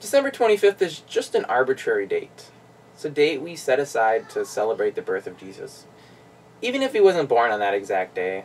December 25th is just an arbitrary date. It's a date we set aside to celebrate the birth of Jesus. Even if he wasn't born on that exact day,